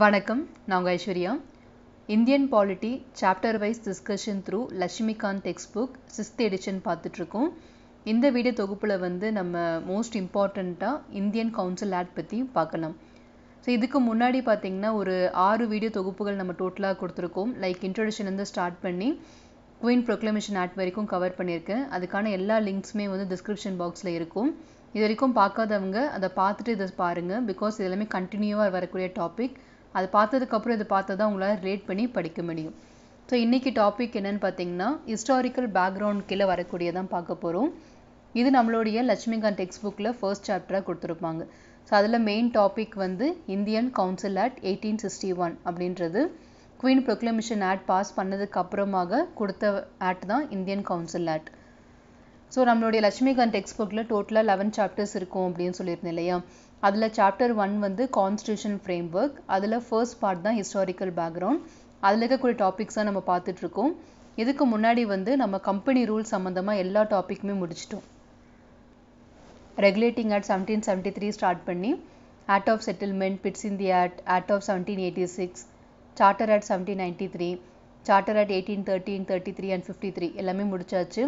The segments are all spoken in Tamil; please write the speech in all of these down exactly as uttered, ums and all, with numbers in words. Vanakkam, Nanga Aishwarya. Indian Polity chapter wise discussion through Laxmikanth textbook sixth edition paathutirukkom. இந்த வீடியோ தொகுப்புல வந்து நம்ம மோஸ்ட் இம்பார்ட்டண்டா இந்தியன் கவுன்சில் ஆக்ட் பத்தி பார்க்கலாம். ஸோ இதுக்கு முன்னாடி பார்த்தீங்கன்னா ஒரு ஆறு வீடியோ தொகுப்புகள் நம்ம டோட்டலாக கொடுத்துருக்கோம். லைக் இன்ட்ரொடக்ஷன்லேருந்து ஸ்டார்ட் பண்ணி குவீன் ப்ரொக்ளமேஷன் ஆக்ட் வரைக்கும் கவர் பண்ணியிருக்கேன். அதுக்கான எல்லா லிங்க்ஸுமே வந்து டிஸ்கிரிப்ஷன் பாக்ஸில் இருக்கும். இது வரைக்கும் பார்க்காதவங்க அதை பார்த்துட்டு இதை பாருங்கள். பிகாஸ் இது எல்லாமே கண்டினியூவாக வரக்கூடிய டாபிக். அதை பார்த்ததுக்கப்புறம் இதை பார்த்து தான் உங்களால் ரேட் பண்ணி படிக்க முடியும். ஸோ இன்றைக்கி டாபிக் என்னென்னு பார்த்தீங்கன்னா ஹிஸ்டாரிக்கல் பேக்ரவுண்ட் கீழே வரக்கூடியதான் பார்க்க போகிறோம். இது நம்மளுடைய லட்சுமிகாந்த் டெக்ஸ்ட் புக்கில் ஃபர்ஸ்ட் சாப்டராக கொடுத்துருப்பாங்க. ஸோ அதில் மெயின் டாபிக் வந்து Indian council act eighteen sixty one அப்படின்றது குவீன் ப்ரொக்ளமேஷன் ஆக்ட் பாஸ் பண்ணதுக்கு அப்புறமாக கொடுத்த ஆக்ட் தான் இந்தியன் கவுன்சில் ஆக்ட். ஸோ நம்மளுடைய லட்சுமிகாந்த் டெக்ஸ்ட் புக்கில் டோட்டலாக லெவன் சாப்டர்ஸ் இருக்கும் அப்படின்னு சொல்லியிருந்தேன் இல்லையா. அதில் சாப்டர் ஒன் வந்து கான்ஸ்டியூஷன் ஃப்ரேம் ஒர்க், அதில் ஃபர்ஸ்ட் பார்ட் தான் ஹிஸ்டாரிக்கல் பேக்ரவுண்ட். அதில் இருக்கக்கூடிய டாபிக்ஸாக நம்ம பார்த்துட்ருக்கோம். இதுக்கு முன்னாடி வந்து நம்ம கம்பெனி ரூல்ஸ் சம்மந்தமாக எல்லா டாப்பிக்குமே முடிச்சிட்டோம். Regulating act seventeen seventy three start பண்ணி act of settlement, Pitt's India act, act of seventeen eighty six, charter act seventeen ninety three, charter act eighteen thirteen thirty three and fifty three எல்லாமே முடிச்சாச்சு.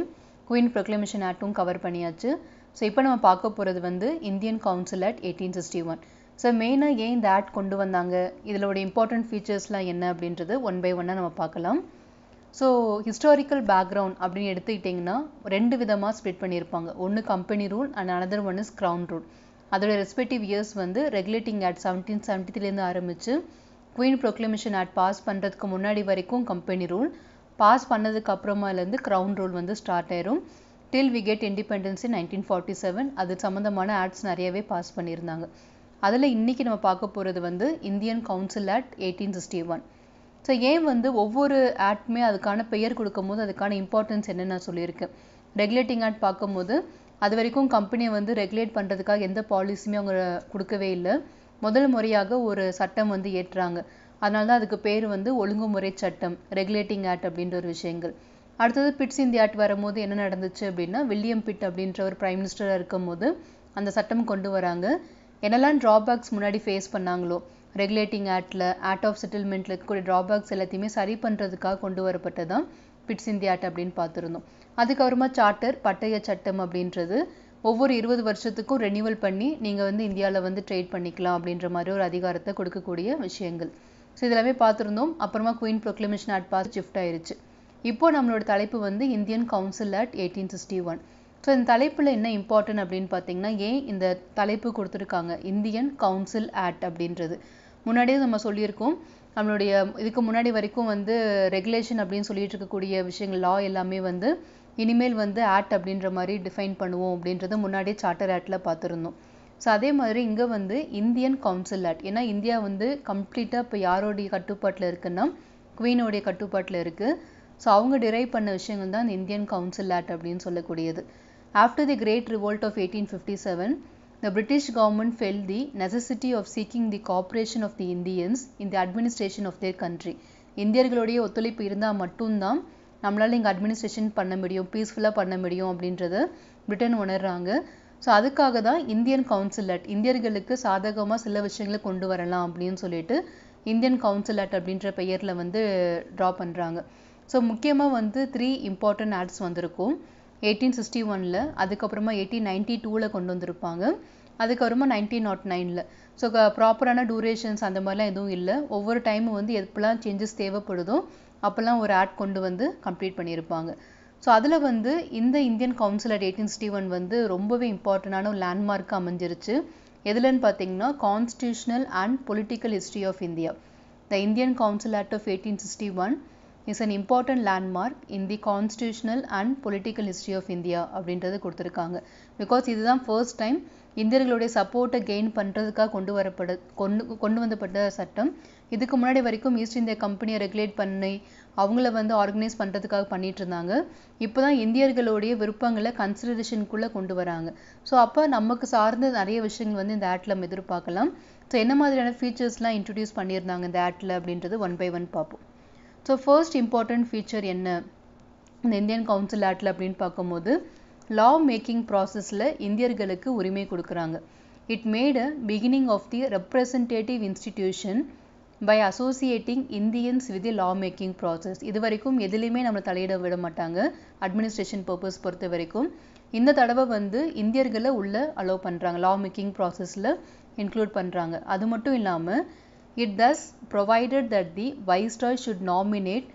குவீன் ப்ரொக்ளமேஷன் ஆக்டும் கவர் பண்ணியாச்சு. ஸோ இப்போ நம்ம பார்க்க போகிறது வந்து Indian council act eighteen sixty one. So மெயினாக ஏன் இந்த ஆக்ட் கொண்டு வந்தாங்க, இதோட இம்பார்ட்டன்ட் ஃபீச்சர்ஸ்லாம் என்ன அப்படின்றது ஒன் பை ஒன்னாக நம்ம பார்க்கலாம். ஸோ ஹிஸ்டாரிக்கல் பேக்ரவுண்ட் அப்படின்னு எடுத்துக்கிட்டிங்கன்னா ரெண்டு விதமாக ஸ்ப்ளிட் பண்ணியிருப்பாங்க. ஒன்று company rule and another one is crown rule. அதோட ரெஸ்பெக்டிவ் இயர்ஸ் வந்து ரெகுலேட்டிங் ஆக்ட் செவன்டீன் செவன்ட்டி த்ரீலேருந்து ஆரம்பித்து குவீன் ப்ரொக்ளமேஷன் ஆக்ட் பாஸ் பண்ணுறதுக்கு முன்னாடி வரைக்கும் கம்பெனி ரூல், பாஸ் பண்ணதுக்கு அப்புறமாலேருந்து கிரவுன் ரூல் வந்து ஸ்டார்ட் ஆயிரும். Till we get independence nineteen forty seven அது சம்மந்தமான ஆக்ட்ஸ் நிறையவே பாஸ் பண்ணியிருந்தாங்க. அதில் இன்றைக்கி நம்ம பார்க்க போகிறது வந்து Indian council act eighteen sixty one. So ஏன் வந்து ஒவ்வொரு ஆக்டுமே அதுக்கான பெயர் கொடுக்கும்போது அதுக்கான இம்பார்ட்டன்ஸ் என்னென்னு நான் சொல்லியிருக்கேன். ரெகுலேட்டிங் ஆக்ட் பார்க்கும்போது அது வரைக்கும் கம்பெனியை வந்து ரெகுலேட் பண்ணுறதுக்காக எந்த பாலிசியுமே அவங்க கொடுக்கவே இல்லை. முதல் முறையாக ஒரு சட்டம் வந்து ஏற்றுறாங்க. அதனால தான் அதுக்கு பேர் வந்து ஒழுங்குமுறை சட்டம், ரெகுலேட்டிங் ஆக்ட் அப்படின்ற ஒரு விஷயங்கள். அடுத்தது பிட்ஸ் இந்தியா ஆக்ட் வரும்போது என்ன நடந்துச்சு அப்படின்னா, வில்லியம் பிட் அப்படின்ற ஒரு பிரைம் மினிஸ்டராக இருக்கும் போது அந்த சட்டம் கொண்டு வராங்க. என்னெல்லாம் ட்ராபேக்ஸ் முன்னாடி ஃபேஸ் பண்ணாங்களோ ரெகுலேட்டிங் ஆக்டில், ஆக்ட் ஆஃப் செட்டில்மெண்ட்டில் இருக்கக்கூடிய ட்ராபேக்ஸ் எல்லாத்தையுமே சரி பண்ணுறதுக்காக கொண்டு வரப்பட்டதான் பிட்ஸ் இந்தியா ஆக்ட் அப்படின்னு பார்த்துருந்தோம். அதுக்கப்புறமா சார்ட்டர், பட்டய சட்டம் அப்படின்றது ஒவ்வொரு இருபது வருஷத்துக்கும் ரெனியூவல் பண்ணி நீங்கள் வந்து இந்தியாவில் வந்து ட்ரேட் பண்ணிக்கலாம் அப்படின்ற மாதிரி ஒரு அதிகாரத்தை கொடுக்கக்கூடிய விஷயங்கள். ஸோ இதெல்லாமே பார்த்துருந்தோம். அப்புறமா குவீன் ப்ரொக்ளமேஷன் ஆக்ட் பார்த்து ஷிஃப்ட் ஆயிடுச்சு. இப்போது நம்மளோட தலைப்பு வந்து Indian council act eighteen sixty one. So இந்த தலைப்பில் என்ன இம்பார்ட்டன்ட் அப்படின்னு பார்த்தீங்கன்னா ஏன் இந்த தலைப்பு கொடுத்துருக்காங்க இந்தியன் கவுன்சில் ஆக்ட் அப்படின்றது. முன்னாடியே நம்ம சொல்லியிருக்கோம். நம்மளுடைய இதுக்கு முன்னாடி வரைக்கும் வந்து ரெகுலேஷன் அப்படின்னு சொல்லிட்டு இருக்கக்கூடிய விஷயங்கள், லா எல்லாமே வந்து இனிமேல் வந்து ஆக்ட் அப்படின்ற மாதிரி டிஃபைன் பண்ணுவோம் அப்படின்றது முன்னாடியே சார்ட்டர் ஆக்டில் பார்த்துருந்தோம். ஸோ அதே மாதிரி இங்கே வந்து இந்தியன் கவுன்சில் ஆக்ட், ஏன்னா இந்தியா வந்து கம்ப்ளீட்டாக இப்போ யாரோடைய கட்டுப்பாட்டில் இருக்குன்னா குவீனோடைய கட்டுப்பாட்டில் இருக்குது. ஸோ அவங்க டிரைவ் பண்ண விஷயங்கள் தான் இந்தியன் கவுன்சில் ஆக்ட் அப்படின்னு சொல்லக்கூடியது. After the Great Revolt of eighteen fifty-seven, the British government felt the necessity of seeking the cooperation of the Indians in the administration of their country. இந்தியர்களுடைய ஒத்துழைப்பு இருந்தால் மட்டும்தான் நம்மளால் இங்கே அட்மினிஸ்ட்ரேஷன் பண்ண முடியும், பீஸ்ஃபுல்லாக பண்ண முடியும் அப்படின்றத பிரிட்டன் உணர்றாங்க. ஸோ அதுக்காக தான் இந்தியன் கவுன்சில் ஆக்ட், இந்தியர்களுக்கு சாதகமாக சில விஷயங்களை கொண்டு வரலாம் அப்படின்னு சொல்லிட்டு இந்தியன் கவுன்சில் ஆக்ட் அப்படின்ற பெயரில் வந்து ட்ரா பண்ணுறாங்க. ஸோ முக்கியமாக வந்து த்ரீ இம்பார்ட்டன்ட் ஆக்ட்ஸ் வந்திருக்கும். எயிட்டீன் சிக்ஸ்டி ஒனில், அதுக்கப்புறமா எயிட்டீன் நைன்டி டூவில் கொண்டு வந்திருப்பாங்க, அதுக்கப்புறமா நைன்டீன் நாட் நைனில். ஸோ ப்ராப்பரான டூரேஷன்ஸ் அந்த மாதிரிலாம் எதுவும் இல்லை. ஒவ்வொரு டைமும் வந்து எப்போல்லாம் சேஞ்சஸ் தேவைப்படுதோ அப்போல்லாம் ஒரு ஆக்ட் கொண்டு வந்து கம்ப்ளீட் பண்ணியிருப்பாங்க. ஸோ அதில் வந்து இந்த Indian council act eighteen sixty one வந்து ரொம்பவே இம்பார்ட்டண்டான ஒரு லேண்ட்மார்க்காக அமைஞ்சிருச்சு. எதுலன்னு பார்த்தீங்கன்னா constitutional and political history of India. The Indian council act of eighteen sixty one is an important landmark in the constitutional and political history of India அப்படின்றது கொடுத்துருக்காங்க. பிகாஸ் இதுதான் ஃபர்ஸ்ட் டைம் இந்தியர்களுடைய சப்போர்ட்டை கெயின் பண்ணுறதுக்காக கொண்டு வரப்பட கொண்டு கொண்டு வந்தப்பட்ட சட்டம். இதுக்கு முன்னாடி வரைக்கும் ஈஸ்ட் இந்தியா கம்பெனியை ரெகுலேட் பண்ணி அவங்கள வந்து ஆர்கனைஸ் பண்ணுறதுக்காக பண்ணிட்டு இருந்தாங்க. இப்போ தான் இந்தியர்களுடைய விருப்பங்களை கன்சிடரேஷனுக்குள்ளே கொண்டு வராங்க. ஸோ அப்போ நமக்கு சார்ந்த நிறைய விஷயங்கள் வந்து இந்த ஆக்டில் நம்ம எதிர்பார்க்கலாம். ஸோ என்ன மாதிரியான ஃபீச்சர்ஸ்லாம் இன்ட்ரடியூஸ் பண்ணியிருந்தாங்க இந்த ஆக்டில் அப்படின்றது ஒன் பை ஒன் பார்ப்போம். ஸோ ஃபர்ஸ்ட் இம்பார்ட்டன்ட் ஃபீச்சர் என்ன இந்த இந்தியன் கவுன்சில் ஆக்டில் அப்படின்னு பார்க்கும்போது, லா மேக்கிங் ப்ராசஸில் இந்தியர்களுக்கு உரிமை கொடுக்குறாங்க. It made a beginning of the representative institution by associating Indians with the lawmaking process. இது வரைக்கும் எதிலுமே நம்ம தலையிட விட மாட்டாங்க அட்மினிஸ்ட்ரேஷன் பர்பஸ் பொறுத்த வரைக்கும். இந்த தடவை வந்து இந்தியர்களை உள்ள அலோ பண்றாங்க lawmaking processல இன்க்ளூட் பண்றாங்க. அது மட்டும் இல்லாம it thus provided that the viceroy should nominate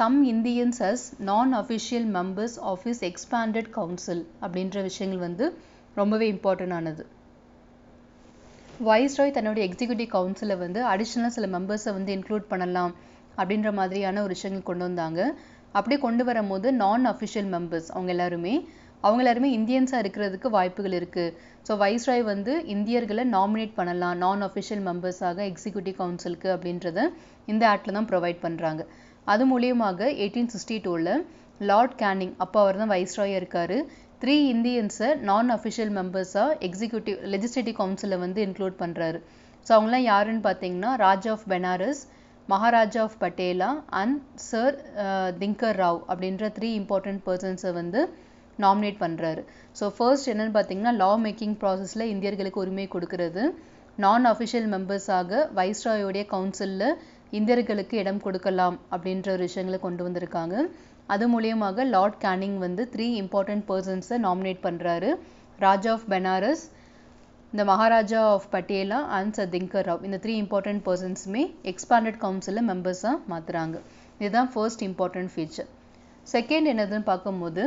some Indians as non-official members of his expanded council. அப்படின்ற விஷயங்கள் வந்து ரொம்பவே இம்பார்ட்டன்ட் ஆனது. வைஸ்ராய் தன்னுடைய எக்ஸிக்யூட்டிவ் கவுன்சிலில் வந்து அடிஷ்னலாக சில மெம்பர்ஸை வந்து இன்க்ளூட் பண்ணலாம் அப்படின்ற மாதிரியான ஒரு விஷயங்கள் கொண்டு வந்தாங்க. அப்படியே கொண்டு வரும்போது நான் அஃபிஷியல் மெம்பர்ஸ் அவங்க எல்லாருமே அவங்க எல்லாருமே இந்தியன்ஸாக இருக்கிறதுக்கு வாய்ப்புகள் இருக்குது. ஸோ வைஸ்ராய் வந்து இந்தியர்களை நாமினேட் பண்ணலாம் நான் அஃபிஷியல் மெம்பர்ஸாக எக்ஸிக்யூட்டிவ் கவுன்சிலுக்கு அப்படின்றத இந்த ஆக்டில் தான் ப்ரொவைட் பண்ணுறாங்க. அது மூலியமாக எயிட்டீன் சிக்ஸ்டி டூவில் லார்ட் கேனிங் அப்போ அவர் தான் வைஸ்ராயாக இருக்கார். த்ரீ இந்தியன்ஸை நான் அஃபிஷியல் மெம்பர்ஸாக எக்ஸிக்யூட்டிவ் லெஜிஸ்லேட்டிவ் கவுன்சிலில் வந்து இன்க்ளூட் பண்ணுறாரு. ஸோ அவங்களாம் யாருன்னு பார்த்தீங்கன்னா Raja of Benares, Maharaja of Patiala and sir Dinkar Rao அப்படின்ற த்ரீ இம்பார்ட்டன்ட் பர்சன்ஸை வந்து நாமினேட் பண்ணுறாரு. ஸோ ஃபர்ஸ்ட் என்னென்னு பார்த்தீங்கன்னா லா மேக்கிங் ப்ராசஸில் இந்தியர்களுக்கு உரிமை கொடுக்கறது, நான் அஃபிஷியல் மெம்பர்ஸாக வைஸ்ராயோடைய கவுன்சிலில் இந்தியர்களுக்கு இடம் கொடுக்கலாம் அப்படின்ற ஒரு விஷயங்களை கொண்டு வந்திருக்காங்க. அது மூலியமாக லார்ட் கேனிங் வந்து த்ரீ இம்பார்ட்டன்ட் பர்சன்ஸை நாமினேட் பண்ணுறாரு, ராஜா ஆஃப் பெனாரஸ், இந்த Maharaja of Patiala and sir Dinkar Rao. இந்த த்ரீ இம்பார்ட்டன்ட் பர்சன்ஸுமே எக்ஸ்பாண்டட் கவுன்சிலில் மெம்பர்ஸாக மாற்றுறாங்க. இதுதான் ஃபர்ஸ்ட் இம்பார்ட்டன்ட் ஃபீச்சர். செகண்ட் என்னதுன்னு பார்க்கும்போது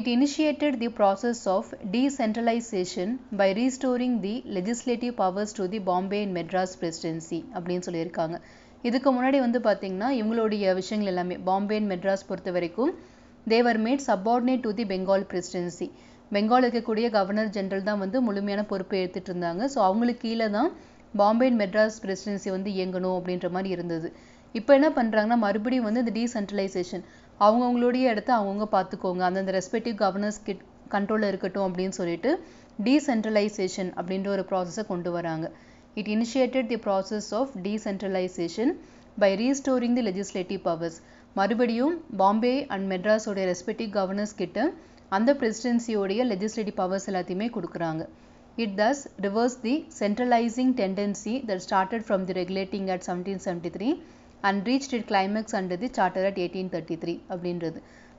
it initiated the process of decentralisation by restoring the legislative powers to the Bombay and Madras presidency அப்படின்னு சொல்லியிருக்காங்க. இதுக்கு முன்னாடி வந்து பார்த்தீங்கன்னா இவங்களுடைய விஷயங்கள் எல்லாமே பாம்பே அண்ட் மெட்ராஸ் பொறுத்த வரைக்கும் they were made subordinate to the Bengal presidency. Bengal இருக்கக்கூடிய கவர்னர் ஜெனரல் தான் வந்து முழுமையான பொறுப்பை எடுத்துகிட்டு இருந்தாங்க. ஸோ அவங்களுக்கு கீழே தான் பாம்பே அண்ட் மெட்ராஸ் பிரசிடென்சி வந்து இயங்கணும் அப்படின்ற மாதிரி இருந்தது. இப்போ என்ன பண்ணுறாங்கன்னா மறுபடியும் வந்து இந்த டீசென்ட்ரலைசேஷன் அவங்கவுங்களுடைய இடத்த அவங்கவுங்க பார்த்துக்கோங்க, அந்தந்த ரெஸ்பெக்டிவ் கவர்னர்ஸ் கிட் கண்ட்ரோலில் இருக்கட்டும் அப்படின்னு சொல்லிட்டு டீசென்ட்ரலைசேஷன் அப்படின்ற ஒரு ப்ராசஸை கொண்டு வராங்க. It initiated the process of decentralization by restoring the legislative powers. மறுபடியும் பாம்பே அண்ட் மெட்ராஸ் உடைய ரெஸ்பெக்டிவ் கவர்னர்ஸ் கிட்ட அந்த பிரசிடென்சியோடைய லெஜிஸ்லேட்டிவ் பவர்ஸ் எல்லாத்தையுமே கொடுக்குறாங்க. It thus reverse the centralising tendency that started from the regulating act seventeen seventy three and reach it climax under the charter act eighteen thirty three அப்படின்றது.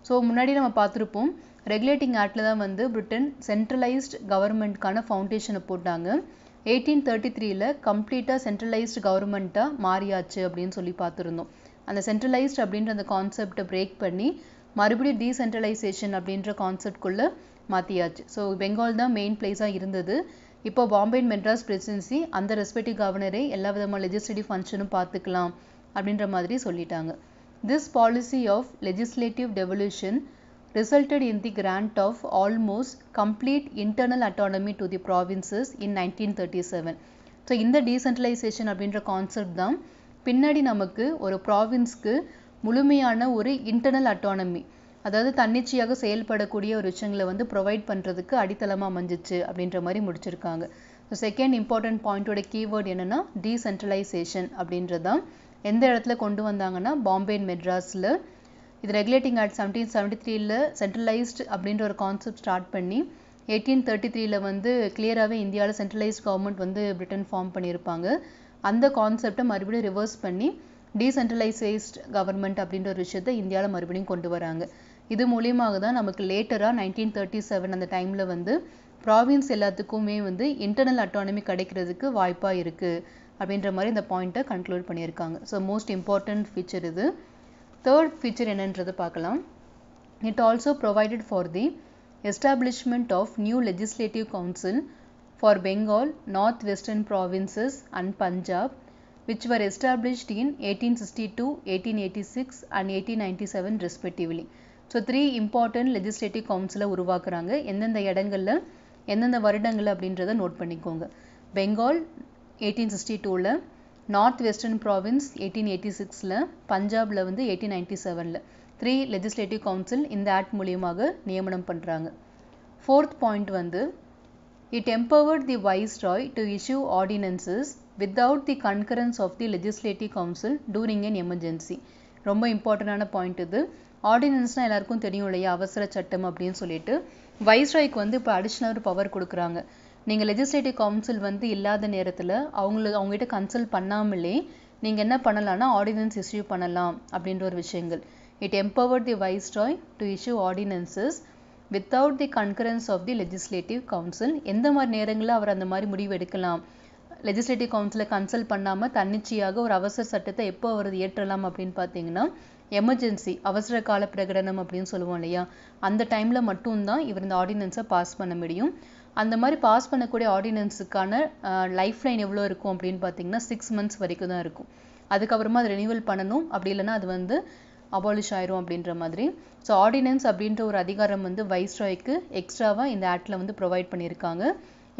ஸோ முன்னாடி நம்ம பார்த்துருப்போம் ரெகுலேட்டிங் ஆக்டில் தான் வந்து பிரிட்டன் சென்ட்ரலைஸ்ட் கவர்மெண்ட்கான ஃபவுண்டேஷனை போட்டாங்க. எயிட்டீன் தேர்ட்டி த்ரீல கம்ப்ளீட்டாக சென்ட்ரலைஸ்டு கவர்மெண்ட்டாக மாறியாச்சு அப்படின்னு சொல்லி பார்த்துருந்தோம். அந்த சென்ட்ரலைஸ்ட் அப்படின்ற அந்த கான்செப்டை பிரேக் பண்ணி மறுபடியும் டீசென்ட்ரலைசேஷன் அப்படின்ற கான்செப்ட்குள்ளே மாற்றியாச்சு. ஸோ பெங்கால் தான் மெயின் பிளேஸாக இருந்தது. இப்போ பாம்பே அண்ட் மெட்ராஸ் பிரசிடென்சி அந்த ரெஸ்பெக்டிவ் கவர்னரே எல்லா விதமான லெஜிஸ்லேட்டிவ் ஃபங்க்ஷனும் பார்த்துக்கலாம் அப்படின்ற மாதிரி சொல்லிட்டாங்க. This policy of legislative devolution resulted in the grant of almost complete internal autonomy to the provinces in nineteen thirty-seven. So, இந்த decentralization அப்படின்ற கான்செப்ட் தான் பின்னாடி நமக்கு ஒரு ப்ராவின்ஸ்க்கு முழுமையான ஒரு இன்டர்னல் அட்டானமி, அதாவது தன்னிச்சையாக செயல்படக்கூடிய ஒரு விஷயங்களை வந்து ப்ரொவைட் பண்ணுறதுக்கு அடித்தளமாக அமைஞ்சிச்சு அப்படின்ற மாதிரி முடிச்சிருக்காங்க. ஸோ செகண்ட் இம்பார்ட்டன்ட் பாயிண்டோட கீவேர்டு என்னென்னா டீசென்ட்ரலைசேஷன் அப்படின்றதான். எந்த இடத்துல கொண்டு வந்தாங்கன்னா பாம்பே அண்ட் மெட்ராஸில் இது ரெகுலேட்டிங் ஆக்ட் செவன்டீன் செவன்டி த்ரீல சென்ட்ரலைஸ்டு அப்படின்ற ஒரு கான்செப்ட் ஸ்டார்ட் பண்ணி எயிட்டீன் தேர்ட்டி த்ரீல வந்து கிளியராகவே இந்தியாவில் சென்ட்ரலைஸ்ட் கவர்மெண்ட் வந்து பிரிட்டன் ஃபார்ம் பண்ணியிருப்பாங்க. அந்த கான்செப்டை மறுபடியும் ரிவர்ஸ் பண்ணி டீசென்ட்ரலைசேஸ்ட் கவர்மெண்ட் அப்படின்ற ஒரு விஷயத்தை இந்தியாவில் மறுபடியும் கொண்டு வராங்க. இது மூலியமாக தான் நமக்கு லேட்டராக நைன்டீன் தேர்ட்டி செவன் அந்த டைமில் வந்து ப்ராவின்ஸ் எல்லாத்துக்குமே வந்து இன்டர்னல் அட்டானமி கிடைக்கிறதுக்கு வாய்ப்பாக இருக்குது அப்படின்ற மாதிரி இந்த பாயிண்ட்டை கன்க்ளூட் பண்ணியிருக்காங்க. ஸோ மோஸ்ட் இம்பார்ட்டன்ட் ஃபீச்சர் இது. தேர்ட் ஃபீச்சர் என்னன்றது பார்க்கலாம். It also provided for the establishment of new legislative council for Bengal, north western provinces and Punjab which were established in eighteen sixty two eighteen eighty six and eighteen ninety seven respectively. So three important legislative கவுன்சிலை உருவாக்குறாங்க. எந்தெந்த இடங்களில் எந்தெந்த வருடங்கள் அப்படின்றத நோட் பண்ணிக்கோங்க. பெங்கால் எயிட்டீன் சிக்ஸ்டி டூவில், north western province eighteen eighty சிக்ஸில், பஞ்சாபில் வந்து எயிட்டீன் நைன்டி செவனில் த்ரீ லெஜிஸ்லேட்டிவ் கவுன்சில் இந்த ஆக்ட் மூலியமாக நியமனம் பண்ணுறாங்க. ஃபோர்த் பாயிண்ட் வந்து it empowered the viceroy to issue ordinances without the concurrence of the legislative council during an emergency. ரொம்ப இம்பார்ட்டண்டான பாயிண்ட் இது. ஆர்டினன்ஸ்னால் எல்லாருக்கும் தெரியும் இல்லையா, அவசர சட்டம் அப்படின்னு சொல்லிட்டு. வைஸ்ராய்க்கு வந்து இப்போ அடிஷ்னல் ஒரு பவர் கொடுக்குறாங்க. நீங்கள் லெஜிஸ்லேட்டிவ் கவுன்சில் வந்து இல்லாத நேரத்தில் அவங்களுக்கு அவங்ககிட்ட கன்சல்ட் பண்ணாமலே நீங்க என்ன பண்ணலாம்னா ஆர்டினன்ஸ் இஷ்யூ பண்ணலாம் அப்படிங்கற ஒரு விஷயங்கள். It empowered the viceroy to issue ordinances without the concurrence of the legislative council. எந்த மாதிரி நேரங்கள்ல அவர் அந்த மாதிரி முடிவு எடுக்கலாம், legislative council கன்சல்ட் பண்ணாம தன்னிச்சையாக ஒரு அவசர சட்டத்தை எப்போ அவர் ஏற்றலாம் அப்படினு பாத்தீங்கன்னா எமர்ஜென்சி அவசர கால பிரகடனம் அப்படினு சொல்லுவோம் இல்லையா, அந்த டைம்ல மட்டும் தான் இவர் இந்த ஆர்டினன்ஸை பாஸ் பண்ண முடியும். அந்த மாதிரி பாஸ் பண்ணக்கூடிய ஆர்டினன்ஸுக்கான லைஃப் லைன் எவ்வளோ இருக்கும் அப்படின்னு பார்த்தீங்கன்னா சிக்ஸ் மந்த்ஸ் வரைக்கும் தான் இருக்கும். அதுக்கப்புறமா அது ரெனியூவல் பண்ணணும், அப்படி இல்லைன்னா அது வந்து அபாலிஷ் ஆயிரும் அப்படின்ற மாதிரி. ஸோ ஆர்டினன்ஸ் அப்படின்ற ஒரு அதிகாரம் வந்து வைஸ்ராய்க்கு எக்ஸ்ட்ராவாக இந்த ஆக்டில் வந்து ப்ரொவைட் பண்ணியிருக்காங்க.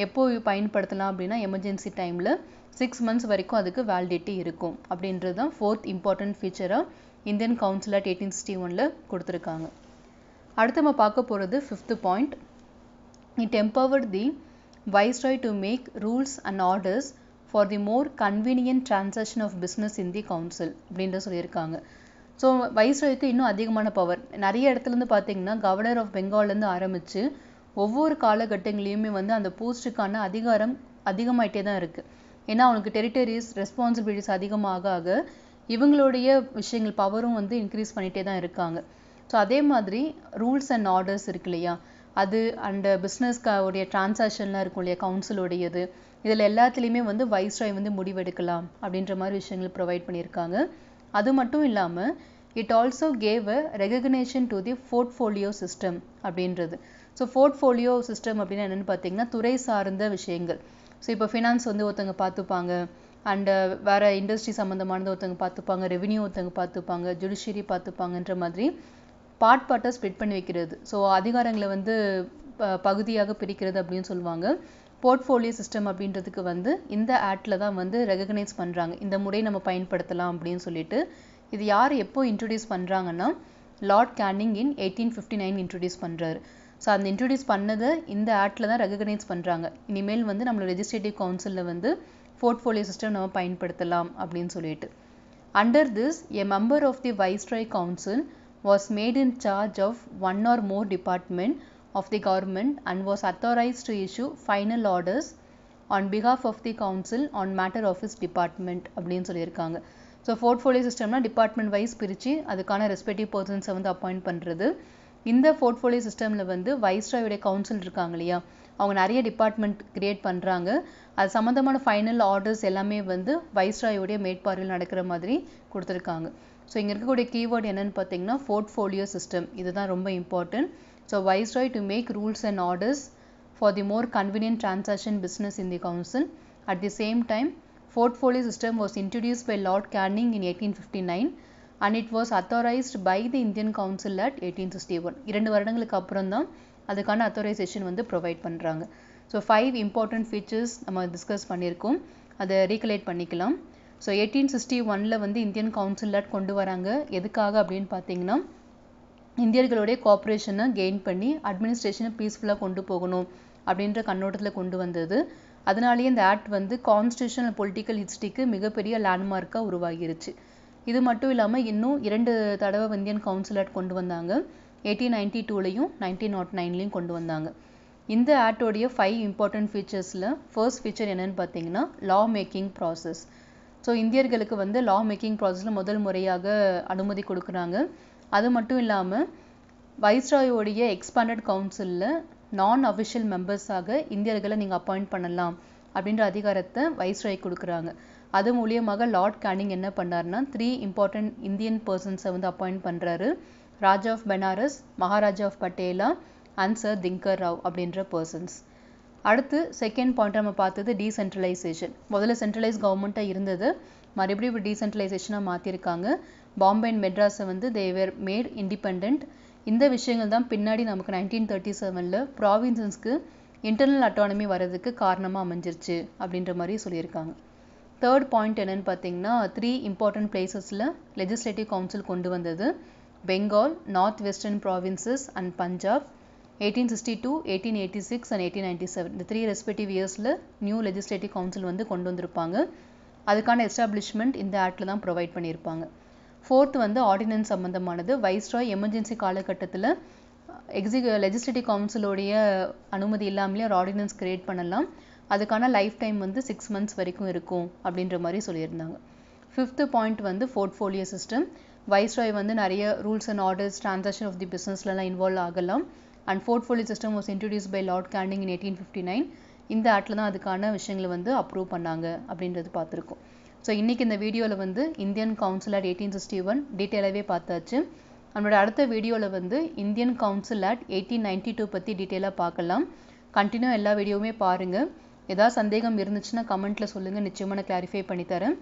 எப்போ பயன்படுத்தலாம் அப்படின்னா எமர்ஜென்சி டைமில் சிக்ஸ் மந்த்ஸ் வரைக்கும் அதுக்கு வேலிடிட்டி இருக்கும் அப்படின்றது தான் ஃபோர்த் இம்பார்ட்டன்ட் ஃபீச்சராக Indian council act eighteen sixty ஒன்ல கொடுத்துருக்காங்க. அடுத்து நம்ம பார்க்க போகிறது fifth point. It empowered the viceroy to make rules and orders for the more convenient transaction of business in the council அப்படின்ற சொல்லியிருக்காங்க. ஸோ வைஸ்ராய்க்கு இன்னும் அதிகமான பவர். நிறைய இடத்துலேருந்து பார்த்தீங்கன்னா கவர்னர் ஆஃப் பெங்கால்லேருந்து ஆரம்பித்து ஒவ்வொரு காலகட்டங்களையுமே வந்து அந்த போஸ்ட்டுக்கான அதிகாரம் அதிகமாகிட்டே தான் இருக்குது. ஏன்னா அவனுக்கு டெரிட்டரிஸ் ரெஸ்பான்சிபிலிட்டிஸ் அதிகமாக ஆக இவங்களுடைய விஷயங்கள் பவரும் வந்து இன்க்ரீஸ் பண்ணிகிட்டே தான் இருக்காங்க. ஸோ அதே மாதிரி ரூல்ஸ் அண்ட் ஆர்டர்ஸ் இருக்கு இல்லையா, அது அண்ட் பிஸ்னஸ்க்காவுடைய டிரான்சாக்ஷன்லாம் இருக்கும் இல்லையா கவுன்சிலோடையது, இதில் எல்லாத்துலேயுமே வந்து வைஸ்ராய் வந்து முடிவெடுக்கலாம் அப்படின்ற மாதிரி விஷயங்கள் ப்ரொவைட் பண்ணியிருக்காங்க. அது மட்டும் இல்லாமல் it also gave a recognition to the portfolio system அப்படின்றது. ஸோ போர்ட்ஃபோலியோ சிஸ்டம் அப்படின்னா என்னென்னு பார்த்தீங்கன்னா துறை சார்ந்த விஷயங்கள். ஸோ இப்போ ஃபினான்ஸ் வந்து ஒருத்தவங்க பார்த்துப்பாங்க, அண்டு வேறு இண்டஸ்ட்ரி சம்மந்தமானது ஒருத்தவங்க பார்த்துப்பாங்க, ரெவென்யூ ஒருத்தவங்க பார்த்துப்பாங்க, ஜுடிஷியரி பார்த்துப்பாங்கன்ற மாதிரி பார்ட் பார்ட்டாக ஸ்ப்ளிட் பண்ணி வைக்கிறது. ஸோ அதிகாரங்களை வந்து பகுதியாக பிரிக்கிறது அப்படின்னு சொல்லுவாங்க. போர்ட்ஃபோலியோ சிஸ்டம் அப்படின்றதுக்கு வந்து இந்த ஆக்டில் தான் வந்து ரெகக்னைஸ் பண்ணுறாங்க, இந்த முறை நம்ம பயன்படுத்தலாம் அப்படின்னு சொல்லிட்டு. இது யார் எப்போ இன்ட்ரடியூஸ் பண்ணுறாங்கன்னா Lord Canning in eighteen fifty nine introduce பண்ணுறாரு. ஸோ அந்த இன்ட்ரடியூஸ் பண்ணதை இந்த ஆக்டில் தான் ரெகக்னைஸ் பண்ணுறாங்க. இனிமேல் வந்து நம்மளோட லெஜிஸ்லேட்டிவ் கவுன்சிலில் வந்து போர்ட்ஃபோலியோ சிஸ்டம் நம்ம பயன்படுத்தலாம் அப்படின்னு சொல்லிட்டு. Under this a member of the viceroy council was made in charge of one or more department of the government and was authorized to issue final orders on behalf of the council on matter of his department அப்படினு சொல்லியிருக்காங்க. ஸோ போர்ட்ஃபோலியோ சிஸ்டம்னா டிபார்ட்மெண்ட் வைஸ் பிரித்து அதுக்கான ரெஸ்பெக்டிவ் பர்சன்ஸை வந்து அப்பாயிண்ட் பண்ணுறது. இந்த போர்ட்ஃபோலியோ சிஸ்டமில் வந்து வைஸ்ராயுடைய கவுன்சில் இருக்காங்க இல்லையா, அவங்க நிறைய டிபார்ட்மெண்ட் கிரியேட் பண்ணுறாங்க. அது சம்மந்தமான ஃபைனல் ஆர்டர்ஸ் எல்லாமே வந்து வைஸ்ராயுடைய மேற்பார்வையில் நடக்கிற மாதிரி கொடுத்துருக்காங்க. ஸோ இங்கே இருக்கக்கூடிய கீவேர்டு என்னன்னு பார்த்தீங்கன்னா போர்ட்ஃபோலியோ சிஸ்டம், இதுதான் ரொம்ப important. So viceroy to make rules and orders for the more convenient transaction business in the council. At the same time portfolio system was introduce by Lord Canning in eighteen fifty nine and it was authorised by the Indian council act eighteen sixty one. இரண்டு வருடங்களுக்கு அப்புறம் தான் அதுக்கான அத்தாரைசேஷன் வந்து ப்ரொவைட் பண்ணுறாங்க. ஸோ ஃபைவ் இம்பார்ட்டன்ட் ஃபீச்சர்ஸ் நம்ம டிஸ்கஸ் பண்ணியிருக்கோம், அதை ரீகலேட் பண்ணிக்கலாம். ஸோ எயிட்டீன் சிக்ஸ்டி ஒன்ல வந்து இந்தியன் கவுன்சில் ஆக்ட் கொண்டு வராங்க. எதுக்காக அப்படின்னு பார்த்தீங்கன்னா இந்தியர்களுடைய கோஆப்ரேஷனை கெயின் பண்ணி அட்மினிஸ்ட்ரேஷனை பீஸ்ஃபுல்லாக கொண்டு போகணும் அப்படின்ற கண்ணோட்டத்தில் கொண்டு வந்தது. அதனாலேயே இந்த ஆக்ட் வந்து கான்ஸ்டியூஷனல் பொலிட்டிக்கல் ஹிஸ்ட்ரிக்கு மிகப்பெரிய லேண்ட்மார்க்காக உருவாகிருச்சு. இது மட்டும் இல்லாமல் இன்னும் இரண்டு தடவை இந்தியன் கவுன்சில் ஆக்ட் கொண்டு வந்தாங்க, எயிட்டீன் நைன்டி டூலையும் நைன்டீன் நாட் நைன்லையும் கொண்டு வந்தாங்க. இந்த ஆக்டோடைய ஃபைவ் இம்பார்ட்டன்ட் ஃபீச்சர்ஸில் ஃபர்ஸ்ட் ஃபீச்சர் என்னன்னு பார்த்தீங்கன்னா லா மேக்கிங் ப்ராசஸ். ஸோ இந்தியர்களுக்கு வந்து லா மேக்கிங் ப்ராசஸில் முதல் முறையாக அனுமதி கொடுக்குறாங்க. அது மட்டும் இல்லாமல் வைஸ்ராயோடைய எக்ஸ்பேண்டட் கவுன்சிலில் நான் அஃபிஷியல் மெம்பர்ஸாக இந்தியர்களை நீங்கள் அப்பாயிண்ட் பண்ணலாம் அப்படின்ற அதிகாரத்தை வைஸ்ராய் கொடுக்குறாங்க. அது மூலியமாக லார்ட் கேனிங் என்ன பண்ணார்னா த்ரீ இம்பார்ட்டன்ட் இந்தியன் பர்சன்ஸை வந்து அப்பாயிண்ட் பண்ணுறாரு. ராஜா of Benares, Maharaja of Patiala and sir Dinkar Rao அப்படின்ற பர்சன்ஸ். அடுத்து செகண்ட் பாயிண்ட் நம்ம பார்த்தது டீசென்ட்ரலைசேஷன். முதல்ல சென்ட்ரலைஸ் கவர்மெண்ட்டாக இருந்தது மறுபடியும் இப்போ டீசென்ட்ரலைசேஷனாக மாற்றிருக்காங்க. பாம்பே அண்ட் மெட்ராஸை வந்து தே வேர் மேட் இண்டிபெண்ட். இந்த விஷயங்கள் தான் பின்னாடி நமக்கு நைன்டீன் தேர்ட்டி செவனில் ப்ராவின்சன்ஸ்க்கு இன்டர்னல் அட்டானமி வர்றதுக்கு காரணமாக அமைஞ்சிருச்சு அப்படின்ற மாதிரி சொல்லியிருக்காங்க. தேர்ட் பாயிண்ட் என்னென்னு பார்த்தீங்கன்னா த்ரீ இம்பார்ட்டன்ட் பிளேசஸில் லெஜிஸ்லேட்டிவ் கவுன்சில் கொண்டு வந்தது Bengal, north western provinces and Punjab. Eighteen sixty two, eighteen eighty six and eighteen ninety seven இந்த த்ரீ ரெஸ்பெக்டிவ் இயர்ஸில் நியூ லெஜிஸ்லேட்டிவ் கவுன்சில் வந்து கொண்டு வந்திருப்பாங்க. அதுக்கான எஸ்டாப்ளிஷ்மெண்ட் இந்த ஆக்டில் தான் ப்ரொவைட் பண்ணியிருப்பாங்க. ஃபோர்த் வந்து ஆர்டினன்ஸ் சம்மந்தமானது. வைஸ்ராய் எமர்ஜென்சி காலகட்டத்தில் எக்ஸி லெஜிஸ்லேட்டிவ் கவுன்சிலோடைய அனுமதி இல்லாமலே ஒரு ஆர்டினன்ஸ் கிரியேட் பண்ணலாம். அதுக்கான லைஃப் டைம் வந்து சிக்ஸ் மந்த்ஸ் வரைக்கும் இருக்கும் அப்படின்ற மாதிரி சொல்லியிருந்தாங்க. Fifth point வந்து portfolio system. Viceroy வந்து நிறைய rules and orders, transaction of the businessலலாம் involve ஆகலாம். And portfolio system was introduced by Lord Canning in eighteen fifty-nine. இந்த ஆட்டில் தான் அதுக்கான விஷயங்களை வந்து approve பண்ணாங்க அப்படின்றது பார்த்துருக்கோம். ஸோ இன்றைக்கி இந்த வீடியோவில் வந்து Indian council act eighteen sixty one டீட்டெயிலாகவே பார்த்தாச்சு. நம்மளோட அடுத்த வீடியோவில் வந்து Indian council act eighteen ninety two பற்றி டீட்டெயிலாக பார்க்கலாம். கண்டினியூ எல்லா வீடியோவுமே பாருங்கள். ஏதாவது சந்தேகம் இருந்துச்சுன்னா கமெண்ட்டில் சொல்லுங்கள், நிச்சயமாக நான் கிளாரிஃபை பண்ணித்தரேன்.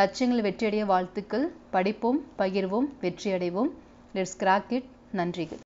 லட்சியங்கள் வெற்றியடைய வாழ்த்துக்கள். படிப்போம், பகிர்வோம், வெற்றியடைவோம். Let's crack it. நன்றிகள்.